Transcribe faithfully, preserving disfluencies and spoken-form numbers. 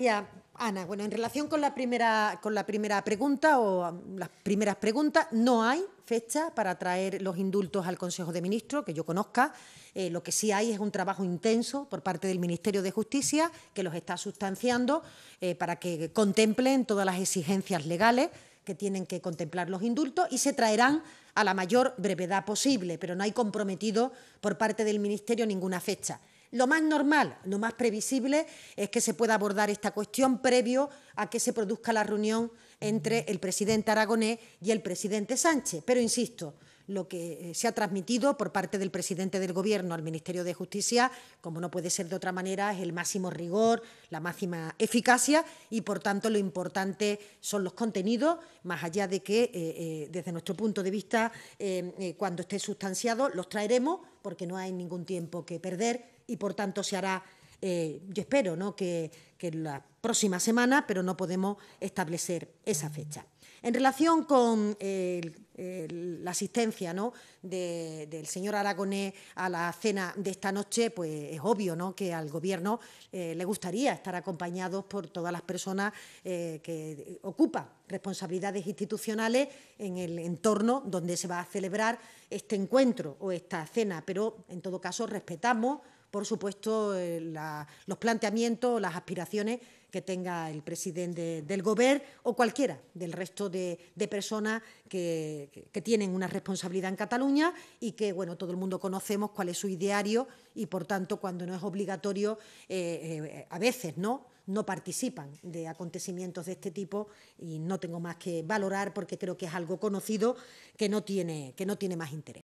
Gracias, Ana. Bueno, en relación con la primera, con la primera pregunta o las primeras preguntas, no hay fecha para traer los indultos al Consejo de Ministros, que yo conozca. Eh, lo que sí hay es un trabajo intenso por parte del Ministerio de Justicia, que los está sustanciando eh, para que contemplen todas las exigencias legales que tienen que contemplar los indultos y se traerán a la mayor brevedad posible, pero no hay comprometido por parte del Ministerio ninguna fecha. Lo más normal, lo más previsible es que se pueda abordar esta cuestión previo a que se produzca la reunión entre el presidente Aragonés y el presidente Sánchez. Pero, insisto, lo que se ha transmitido por parte del presidente del Gobierno al Ministerio de Justicia, como no puede ser de otra manera, es el máximo rigor, la máxima eficacia y, por tanto, lo importante son los contenidos, más allá de que, eh, eh, desde nuestro punto de vista, eh, eh, cuando esté sustanciado, los traeremos porque no hay ningún tiempo que perder. Y, por tanto, se hará, eh, yo espero, ¿no?, que, que la próxima semana, pero no podemos establecer esa fecha. En relación con eh, el, el, la asistencia, ¿no?, de, del señor Aragonés a la cena de esta noche, pues es obvio, ¿no?, que al Gobierno eh, le gustaría estar acompañados por todas las personas eh, que ocupan responsabilidades institucionales en el entorno donde se va a celebrar este encuentro o esta cena, pero, en todo caso, respetamos, por supuesto, eh, la, los planteamientos, las aspiraciones que tenga el presidente del Gobierno o cualquiera del resto de, de personas que, que tienen una responsabilidad en Cataluña y que, bueno, todo el mundo conocemos cuál es su ideario y, por tanto, cuando no es obligatorio, eh, eh, a veces, ¿no?, no participan de acontecimientos de este tipo y no tengo más que valorar porque creo que es algo conocido que no tiene, que no tiene más interés.